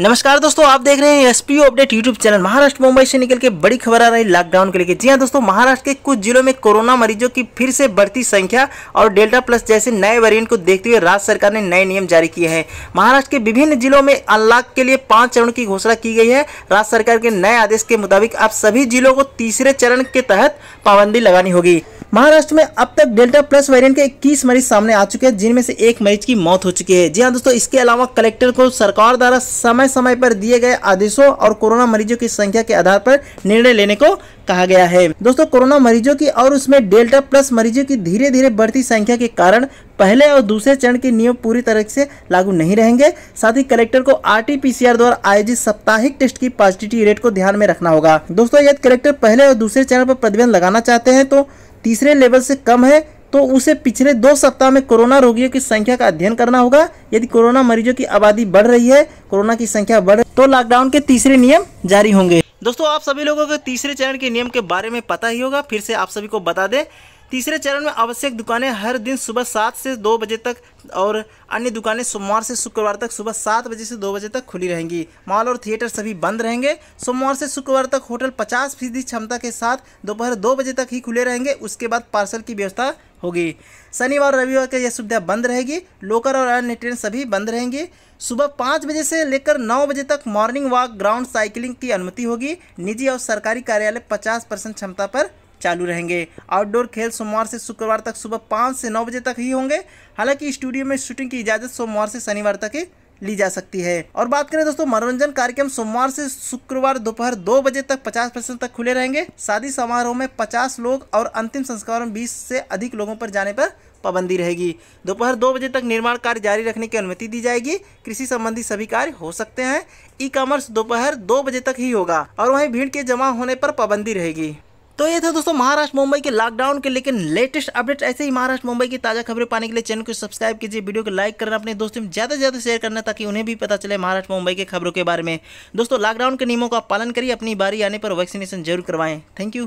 नमस्कार दोस्तों, आप देख रहे हैं SP U update YouTube channel. Maharashtra Mumbai से निकल के बड़ी खबर आ रही लॉकडाउन के लेके। जी हां दोस्तों, महाराष्ट्र के कुछ जिलों में कोरोना मरीजों की फिर से बढ़ती संख्या और डेल्टा प्लस जैसे नए वेरिएंट को देखते हुए राज्य सरकार ने नए नियम जारी किए हैं। महाराष्ट्र के विभिन्न जिलों में अनलॉक के लिए 5 चरण की घोषणा की गई है। राज्य सरकार के नए आदेश के मुताबिक अब सभी जिलों को तीसरे चरण के तहत पाबंदी लगानी होगी। महाराष्ट्र में अब तक डेल्टा प्लस वेरिएंट के 21 मरीज सामने आ चुके हैं, जिनमें से एक मरीज की मौत हो चुकी है। जी हां दोस्तों, इसके अलावा कलेक्टर को सरकार द्वारा समय समय पर दिए गए आदेशों और कोरोना मरीजों की संख्या के आधार पर निर्णय लेने को कहा गया है। दोस्तों, कोरोना मरीजों की और उसमें डेल्टा प्लस मरीजों की धीरे धीरे बढ़ती संख्या के कारण पहले और दूसरे चरण के नियम पूरी तरह से लागू नहीं रहेंगे। साथ ही कलेक्टर को आरटीपीसीआर द्वारा आयोजित साप्ताहिक टेस्ट की पॉजिटिविटी रेट को ध्यान में रखना होगा। दोस्तों, यदि कलेक्टर पहले और दूसरे चरण पर प्रतिबंध लगाना चाहते हैं तो तीसरे लेवल से कम है तो उसे पिछले 2 सप्ताह में कोरोना रोगियों की संख्या का अध्ययन करना होगा। यदि कोरोना मरीजों की आबादी बढ़ रही है, कोरोना की संख्या बढ़ तो लॉकडाउन के तीसरे नियम जारी होंगे। दोस्तों, आप सभी लोगों को तीसरे चरण के नियम के बारे में पता ही होगा, फिर से आप सभी को बता दें। तीसरे चरण में आवश्यक दुकानें हर दिन सुबह 7 से 2 बजे तक और अन्य दुकानें सोमवार से शुक्रवार तक सुबह 7 बजे से 2 बजे तक खुली रहेंगी। मॉल और थिएटर सभी बंद रहेंगे। सोमवार से शुक्रवार तक होटल 50% क्षमता के साथ दोपहर 2 बजे तक ही खुले रहेंगे। उसके बाद पार्सल की व्यवस्था होगी। शनिवार रविवार की यह सुविधा बंद रहेगी। लोकल और अन्य ट्रेन सभी बंद रहेंगी। सुबह 5 बजे से लेकर 9 बजे तक मॉर्निंग वॉक, ग्राउंड साइकिलिंग की अनुमति होगी। निजी और सरकारी कार्यालय 50% क्षमता पर चालू रहेंगे। आउटडोर खेल सोमवार से शुक्रवार तक सुबह 5 से 9 बजे तक ही होंगे। हालांकि स्टूडियो में शूटिंग की इजाजत सोमवार से शनिवार तक ही ली जा सकती है। और बात करें दोस्तों, मनोरंजन कार्यक्रम सोमवार से शुक्रवार दोपहर 2 बजे तक 50% तक खुले रहेंगे। शादी समारोह में 50 लोग और अंतिम संस्कारों में 20 से अधिक लोगों पर जाने पर पाबंदी रहेगी। दोपहर 2 बजे तक निर्माण कार्य जारी रखने की अनुमति दी जाएगी। कृषि संबंधी सभी कार्य हो सकते हैं। ई कॉमर्स दोपहर 2 बजे तक ही होगा और वहीं भीड़ के जमा होने पर पाबंदी रहेगी। तो ये थे दोस्तों महाराष्ट्र मुंबई के लॉकडाउन के लेकिन लेटेस्ट अपडेट। ऐसे ही महाराष्ट्र मुंबई की ताज़ा खबरें पाने के लिए चैनल को सब्सक्राइब कीजिए, वीडियो को लाइक करना, अपने दोस्तों में ज़्यादा से ज़्यादा शेयर करना ताकि उन्हें भी पता चले महाराष्ट्र मुंबई के खबरों के बारे में। दोस्तों, लॉकडाउन के नियमों का पालन करिए, अपनी बारी आने पर वैक्सीनेशन जरूर करवाएं। Thank you.